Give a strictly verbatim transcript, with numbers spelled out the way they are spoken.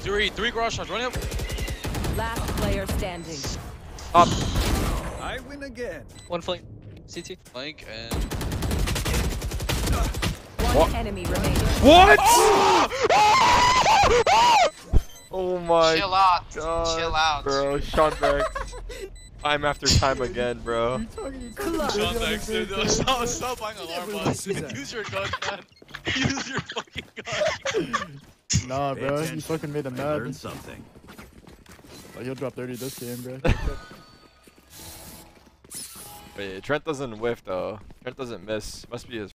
Three, three garage shots. Run up. Last player standing. Up. I win again. One flank. C T. Flank and. One what? Enemy remaining. What? Oh, oh my. Chill out. God, chill out, bro. Shondex. Time after time again, bro. Shondex, dude. Stop, stop buying alarm bots. Use your gun, man. Use your fucking gun. Nah, bro. You fucking made him mad. I learned something. Oh, you'll drop thirty this game, bro. But yeah, Trent doesn't whiff though. Trent doesn't miss. Must be his